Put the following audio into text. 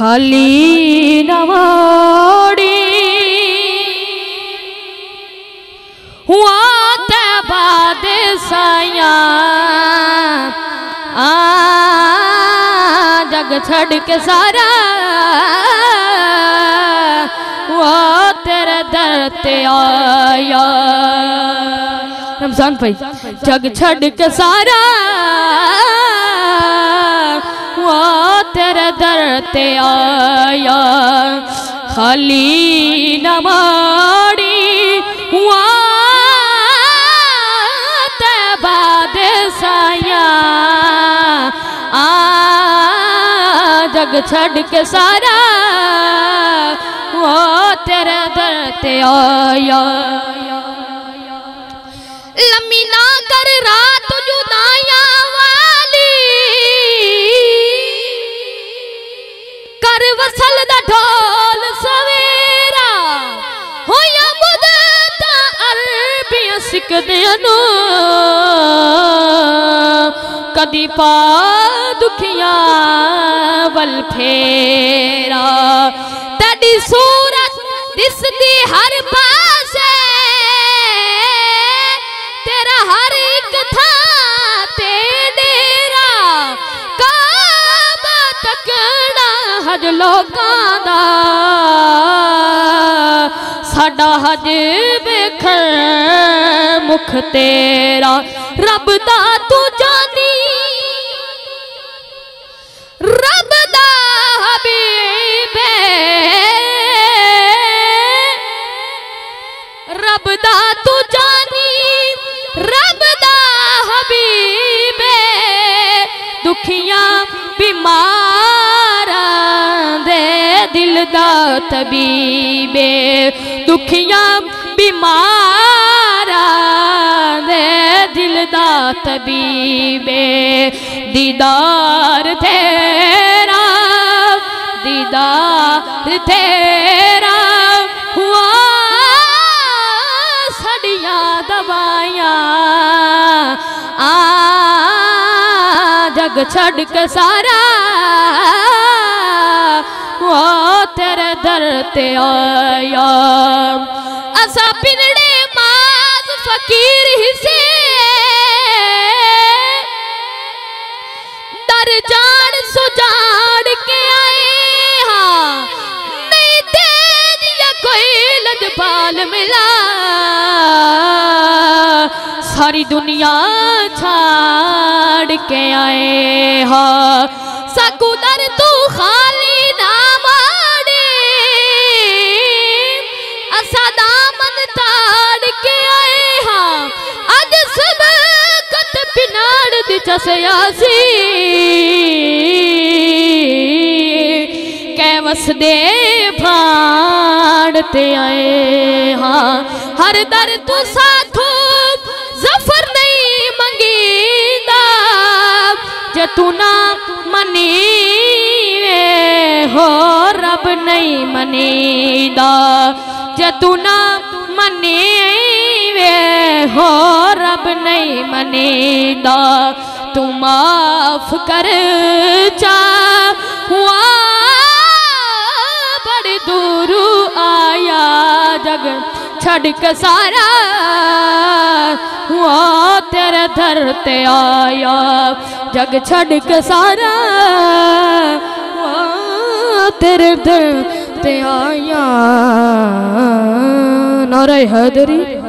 खाली नवाड़ी हुआ ते बादशाया आ जग छड़ के सारा हुआ तेरे दर ते आया। रमजान भाई जग छड़ के सारा तेरे दर ते आया। खाली नमाड़ी हुआ ते बादशाया आ जग छड़ के सारा हुआ तेरे दर ते आया। लमीना कर रात जुदाया कर वसल दा ढोल सवेरा होया मुददा अरबी सिकदियां नो कदी पा दुखिया वल फेरा। तेरी सूरत दिसदी हर पासे तेरा हर एक था ते डेरा काबा तकड़ा हज लोकां दा साडा हज वेख मुख तेरा। रब दा तू जानी रब दा हबीबे रब दा तू जानी रब दा हबीबे दुखियां बीमार दे दिल दा तबीबे दुखियां बीमार दे दिल दा तबीबे। दीदार तेरा हुआ सड़ियां दवाइयां आ जग छड़ के सारा हुआ तेरे दर ते आया। असा पिनड़े माज फकीर हिसे डर जान सुजान के आए हाँ नहीं तेज या कोई लजपाल मिला सारी दुनिया छाड़ के आए हाँ। सकुदर तू खाली ना मारे असा दामन ताड़ के आए हाँ अज सब कत पिनाड़ दिचसया सी कैवस दे फाड़ ते आए हाँ। हर दर तू साथू जफर नहीं मंगीदा जे तू ना मनी हो रब नहीं मनीदा जे तू ना मनी हो रब नहीं मनीदा। तू माफ कर चा हुआ बड़े दूर आया जग छड़ के सारा हुआ तेरे दर ते आया। जग छड़ के सारा हुआ तेरे दर ते आया। नारा हैदरी।